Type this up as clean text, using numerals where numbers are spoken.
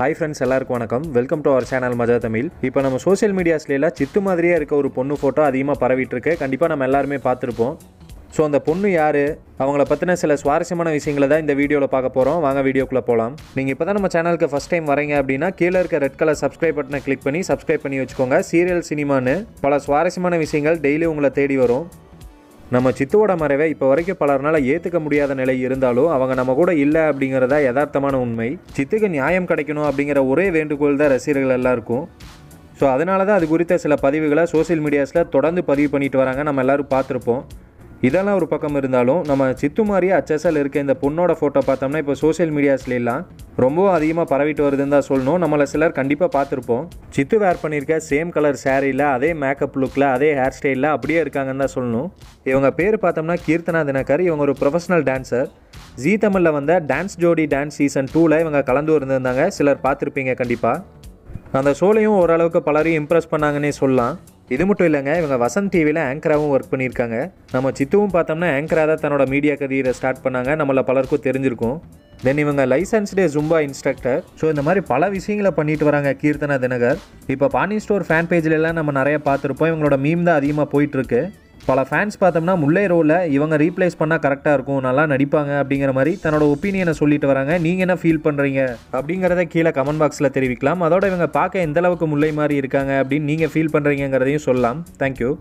Hi friends, welcome to our channel Maja Tamil. Now, we have social media photo of So, அந்த பொண்ணு யாரு அவங்கள பத்தின சில சுவாரஸ்யமான விஷயங்களை தான் இந்த வீடியோல பார்க்க போறோம். வாங்க வீடியோக்குள்ள போலாம். நீங்க இப்பதான் நம்ம சேனலுக்கு ஃபர்ஸ்ட் டைம் வரீங்க அப்படினா கீழ இருக்க ரெட் கலர் subscribe பட்டனை click பண்ணி subscribe பண்ணி வெச்சுக்கோங்க. சீரியல் சினிமான்னு பல சுவாரஸ்யமான விஷயங்கள் டெய்லி உங்களை தேடி வரும். நம்ம சித்துவோட மறைவே இப்ப வரைக்கும் பலர்னால ஏத்துக்க முடியாத நிலை இருந்தாலும் அவங்க நம்ம கூட இல்ல அப்படிங்கறதா யதார்த்தமான உண்மை. சித்துக்கு நியாயம் கிடைக்கணும் அப்படிங்கற ஒரே வேண்டுகோள் தான் ரசிகர்கள் எல்லாருக்கும். சோ அதனால தான் அது குறித்த சில பதிவுகளை சோஷியல் மீடியாஸ்ல தொடர்ந்து பதிவு பண்ணிட்டு வராங்க. நம்ம எல்லாரும் பார்த்திருப்போம். இதெல்லாம் ஒரு பக்கம் இருந்தாலும் நம்ம சித்து மாரி அச்சசல் இருக்க இந்த பொண்ணோட போட்டோ பார்த்தோம்னா இப்ப சோஷியல் மீடியாஸ்ல எல்லாம் ரொம்ப அதிகமா பரவிட்டு வருதுன்னு தான் சொல்லணும். நம்மள சிலர் கண்டிப்பா பார்த்திருப்போம். சித்து வேர் பண்ணிருக்க சேம் கலர் சாரீல அதே மேக்கப் லுக்ல அதே ஹேர் ஸ்டைல்ல அப்படியே இருக்காங்கன்னு தான் சொல்லணும். இவங்க பேர் பார்த்தோம்னா கீர்த்தனா தினகர். இவங்க ஒரு ப்ரொஃபஷனல் டான்சர். ஜீ தமிழ்ல வந்த டான்ஸ் ஜோடி டான்ஸ் சீசன் 2ல இவங்க கலந்து வந்திருந்தாங்க. சிலர் பார்த்திருப்பீங்க கண்டிப்பா. அந்த ஷோலையும் ஓரளவுக்கு பலரையும் இம்ப்ரெஸ் பண்ணாங்கன்னே சொல்லலாம். இது மட்டும் இல்லைங்க, இவங்க வசந்த் டிவியில் ஆங்கராகவும் ஒர்க் பண்ணியிருக்காங்க. நம்ம சித்துவும் பார்த்தோம்னா ஆங்கரா தான் தன்னோட மீடியா கரியரை ஸ்டார்ட் பண்ணாங்க. நம்மள பலருக்கும் தெரிஞ்சிருக்கும். தென் இவங்க லைசன்ஸ்டே ஜும்பா இன்ஸ்ட்ரக்டர். ஸோ இந்த மாதிரி பல விஷயங்களை பண்ணிட்டு வராங்க கீர்த்தனா தினகர். இப்போ பானி ஸ்டோர் ஃபேன் பேஜ்லாம் நம்ம நிறைய பார்த்துருப்போம். இவங்களோட மீம் தான் அதிகமாக போயிட்டுருக்கு. பல ஃபேன்ஸ் பார்த்தோம்னா முல்லை ரோவில் இவங்க ரீப்ளேஸ் பண்ணால் கரெக்டாக இருக்கும், நல்லா நடிப்பாங்க அப்படிங்கிற மாதிரி தன்னோட ஒப்பீனியனை சொல்லிட்டு வராங்க. நீங்கள் என்ன ஃபீல் பண்ணுறீங்க அப்படிங்கிறத கீழே கமெண்ட் பாக்ஸில் தெரிவிக்கலாம். அதோட இவங்க பார்க்க எந்தளவுக்கு முல்லை மாதிரி இருக்காங்க அப்படின்னு நீங்கள் ஃபீல் பண்ணுறீங்கிறதையும் சொல்லலாம். தேங்க்யூ.